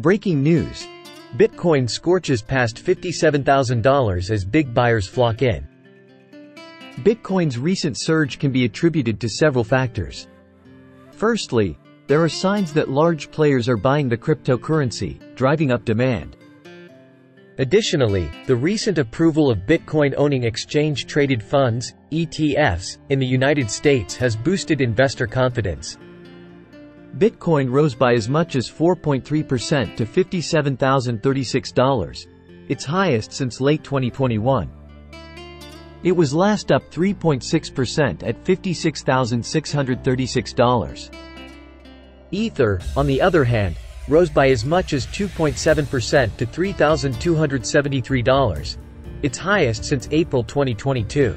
Breaking news. Bitcoin scorches past $57,000 as big buyers flock in. Bitcoin's recent surge can be attributed to several factors. Firstly, there are signs that large players are buying the cryptocurrency, driving up demand. Additionally, the recent approval of Bitcoin-owning exchange-traded funds, ETFs, in the United States has boosted investor confidence. Bitcoin rose by as much as 4.3% to $57,036, its highest since late 2021. It was last up 3.6% at $56,636. Ether, on the other hand, rose by as much as 2.7% to $3,273, its highest since April 2022.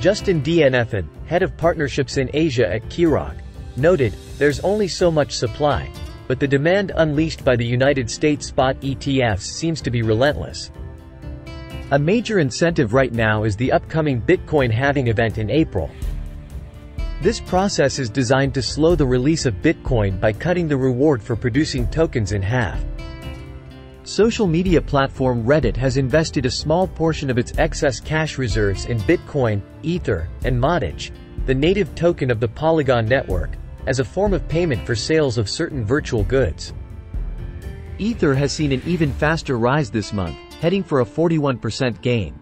Justin Dienethan, head of partnerships in Asia at Keyrock, noted, "There's only so much supply, but the demand unleashed by the United States spot ETFs seems to be relentless." A major incentive right now is the upcoming Bitcoin halving event in April. This process is designed to slow the release of Bitcoin by cutting the reward for producing tokens in half. Social media platform Reddit has invested a small portion of its excess cash reserves in Bitcoin, Ether, and MATIC, the native token of the Polygon network, as a form of payment for sales of certain virtual goods. Ether has seen an even faster rise this month, heading for a 41% gain.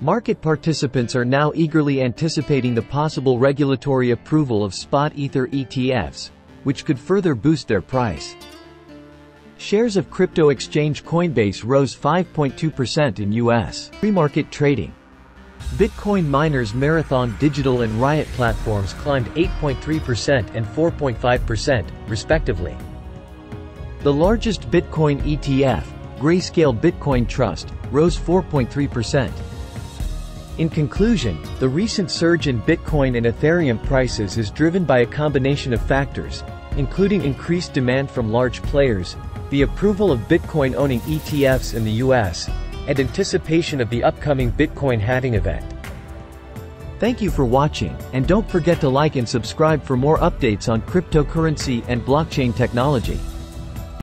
Market participants are now eagerly anticipating the possible regulatory approval of spot Ether ETFs, which could further boost their price. Shares of crypto exchange Coinbase rose 5.2% in U.S. pre-market trading. Bitcoin miners Marathon Digital and Riot platforms climbed 8.3% and 4.5%, respectively. The largest Bitcoin ETF, Grayscale Bitcoin Trust, rose 4.3%. In conclusion, the recent surge in Bitcoin and Ethereum prices is driven by a combination of factors, including increased demand from large players, the approval of Bitcoin-owning ETFs in the U.S., and anticipation of the upcoming Bitcoin halving event. Thank you for watching, and don't forget to like and subscribe for more updates on cryptocurrency and blockchain technology.